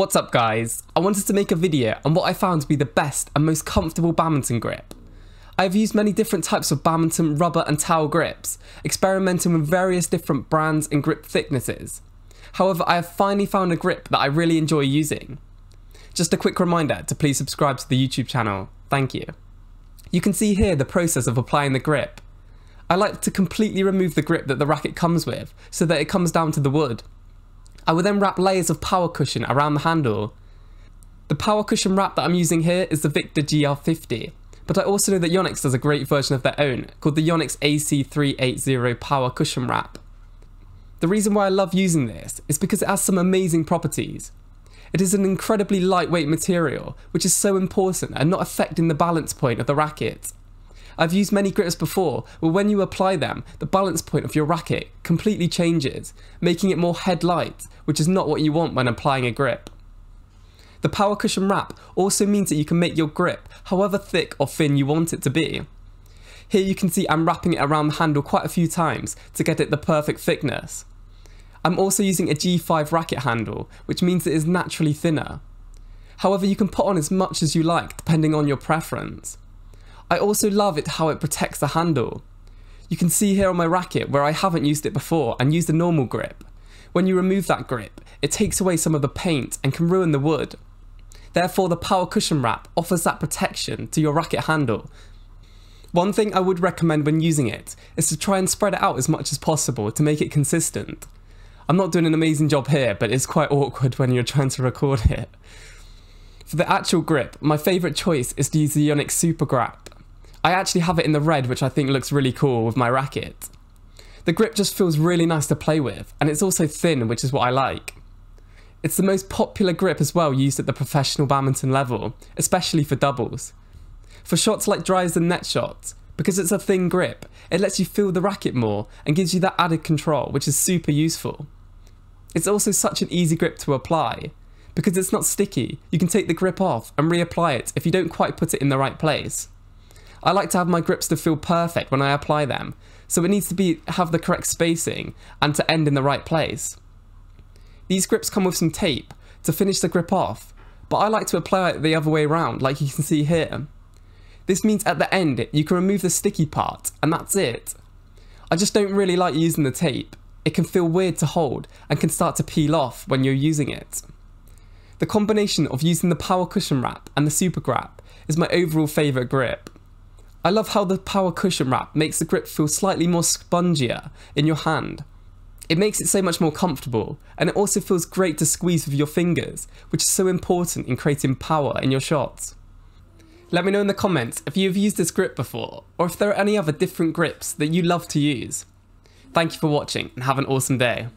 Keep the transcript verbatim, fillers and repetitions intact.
What's up guys, I wanted to make a video on what I found to be the best and most comfortable badminton grip. I have used many different types of badminton rubber and towel grips, experimenting with various different brands and grip thicknesses. However, I have finally found a grip that I really enjoy using. Just a quick reminder to please subscribe to the YouTube channel, thank you. You can see here the process of applying the grip. I like to completely remove the grip that the racket comes with, so that it comes down to the wood. I will then wrap layers of power cushion around the handle. The power cushion wrap that I'm using here is the Victor G R fifty, but I also know that Yonex does a great version of their own, called the Yonex A C three eighty Power Cushion Wrap. The reason why I love using this is because it has some amazing properties. It is an incredibly lightweight material, which is so important and not affecting the balance point of the racket. I've used many grips before, but when you apply them, the balance point of your racket completely changes, making it more head-light, which is not what you want when applying a grip. The power cushion wrap also means that you can make your grip however thick or thin you want it to be. Here you can see I'm wrapping it around the handle quite a few times to get it the perfect thickness. I'm also using a G five racket handle, which means it is naturally thinner. However, you can put on as much as you like depending on your preference. I also love it how it protects the handle. You can see here on my racket where I haven't used it before and used a normal grip. When you remove that grip, it takes away some of the paint and can ruin the wood. Therefore, the power cushion wrap offers that protection to your racket handle. One thing I would recommend when using it is to try and spread it out as much as possible to make it consistent. I'm not doing an amazing job here, but it's quite awkward when you're trying to record it. For the actual grip, my favourite choice is to use the Yonex Super Grap. I actually have it in the red, which I think looks really cool with my racket. The grip just feels really nice to play with, and it's also thin, which is what I like. It's the most popular grip as well used at the professional badminton level, especially for doubles. For shots like drives and net shots, because it's a thin grip, it lets you feel the racket more and gives you that added control, which is super useful. It's also such an easy grip to apply. Because it's not sticky, you can take the grip off and reapply it if you don't quite put it in the right place. I like to have my grips to feel perfect when I apply them, so it needs to be have the correct spacing and to end in the right place. These grips come with some tape to finish the grip off, but I like to apply it the other way around like you can see here. This means at the end you can remove the sticky part and that's it. I just don't really like using the tape, it can feel weird to hold and can start to peel off when you're using it. The combination of using the power cushion wrap and the super grap is my overall favourite grip. I love how the power cushion wrap makes the grip feel slightly more spongier in your hand. It makes it so much more comfortable, and it also feels great to squeeze with your fingers, which is so important in creating power in your shots. Let me know in the comments if you've used this grip before, or if there are any other different grips that you love to use. Thank you for watching and have an awesome day.